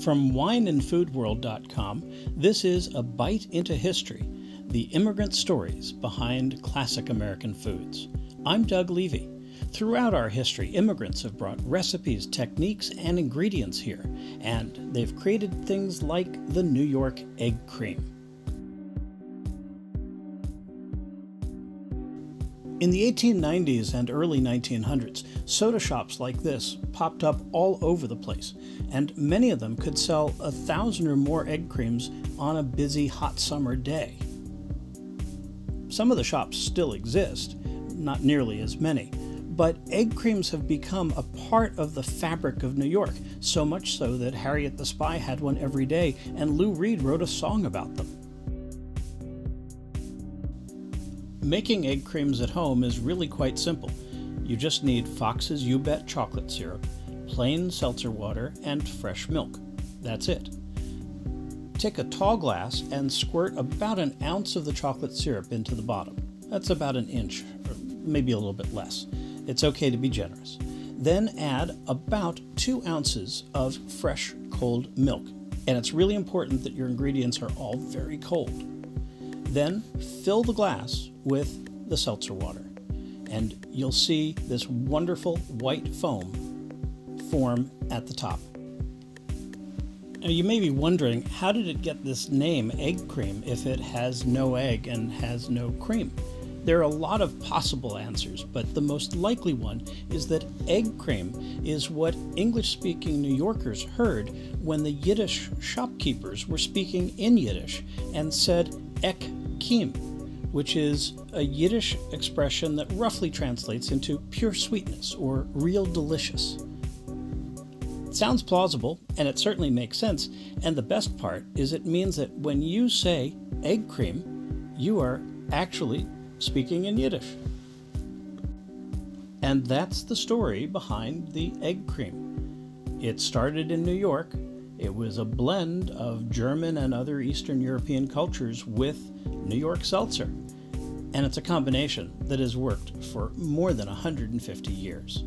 From WineAndFoodWorld.com, this is A Bite Into History, the immigrant stories behind classic American foods. I'm Doug Levy. Throughout our history, immigrants have brought recipes, techniques, and ingredients here, and they've created things like the New York egg cream. In the 1890s and early 1900s, soda shops like this popped up all over the place, and many of them could sell 1,000 or more egg creams on a busy hot summer day. Some of the shops still exist, not nearly as many, but egg creams have become a part of the fabric of New York, so much so that Harriet the Spy had one every day, and Lou Reed wrote a song about them. Making egg creams at home is really quite simple. You just need Fox's U-Bet chocolate syrup, plain seltzer water, and fresh milk. That's it. Take a tall glass and squirt about an ounce of the chocolate syrup into the bottom. That's about an inch, or maybe a little bit less. It's okay to be generous. Then add about 2 ounces of fresh, cold milk. And it's really important that your ingredients are all very cold. Then fill the glass with the seltzer water, and you'll see this wonderful white foam form at the top. Now you may be wondering, how did it get this name, egg cream, if it has no egg and has no cream? There are a lot of possible answers, but the most likely one is that egg cream is what English-speaking New Yorkers heard when the Yiddish shopkeepers were speaking in Yiddish and said Egg Cream, which is a Yiddish expression that roughly translates into pure sweetness or real delicious. It sounds plausible, and it certainly makes sense, and the best part is it means that when you say egg cream, you are actually speaking in Yiddish. And that's the story behind the egg cream. It started in New York. It was a blend of German and other Eastern European cultures with New York seltzer. And it's a combination that has worked for more than 150 years.